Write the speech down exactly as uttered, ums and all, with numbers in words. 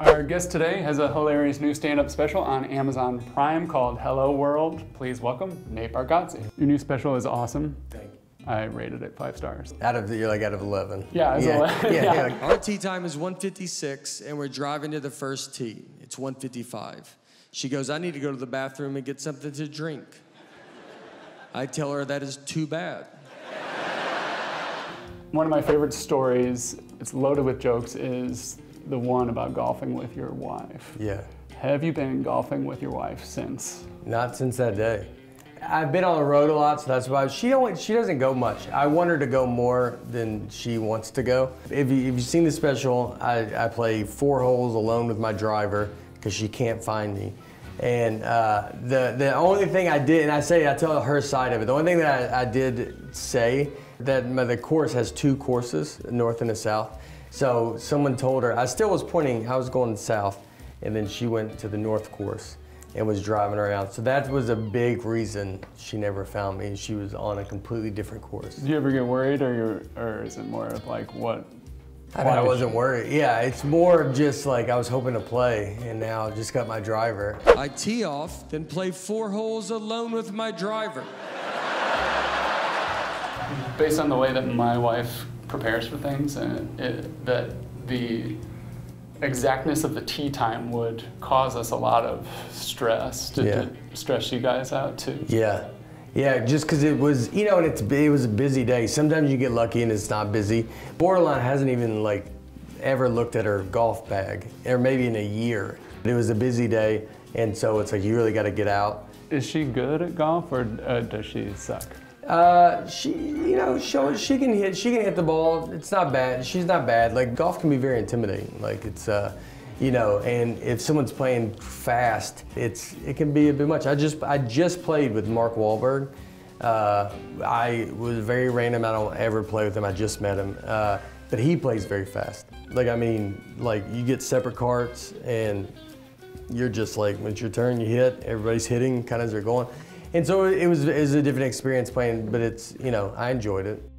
Our guest today has a hilarious new stand-up special on Amazon Prime called Hello World. Please welcome Nate Bargatze. Your new special is awesome. Thank you. I rated it five stars. Out of the, you're like out of eleven. Yeah, yeah. eleven. Yeah, yeah. Yeah. Our tee time is one fifty-six and we're driving to the first tee. It's one fifty-five. She goes, I need to go to the bathroom and get something to drink. I tell her that is too bad. One of my favorite stories, it's loaded with jokes, is the one about golfing with your wife. Yeah. Have you been golfing with your wife since? Not since that day. I've been on the road a lot, so that's why she don't, she doesn't go much. I want her to go more than she wants to go. If, you, if you've seen the special, I, I play four holes alone with my driver because she can't find me. And uh, the, the only thing I did, and I say, I tell her side of it, the only thing that I, I did say, that the course has two courses, a north and a south. So someone told her, I still was pointing, I was going south, and then she went to the north course and was driving around. So that was a big reason she never found me. She was on a completely different course. Did you ever get worried, or, you're, or is it more of like what? I mean, I wasn't worried. Yeah, it's more of just like I was hoping to play, and now I just got my driver. I tee off, then play four holes alone with my driver. Based on the way that my wife prepares for things, and it, it, that the exactness of the tee time would cause us a lot of stress. Did yeah. it stress you guys out too? Yeah, yeah, just because it was, you know, and it's, it was a busy day. Sometimes you get lucky and it's not busy. Borderline hasn't even like ever looked at her golf bag, or maybe in a year. It was a busy day, and so it's like you really got to get out. Is she good at golf, or uh, does she suck? Uh, she, you know, she, she can hit, she can hit the ball. It's not bad. She's not bad. Like, golf can be very intimidating. Like, it's, uh, you know, and if someone's playing fast, it's, it can be a bit much. I just, I just played with Mark Wahlberg. Uh, I was very random. I don't ever play with him. I just met him. Uh, but he plays very fast. Like, I mean, like, you get separate carts and you're just like, when it's your turn, you hit, everybody's hitting kind of as they're going. And so it was, it was a different experience playing, but it's, you know, I enjoyed it.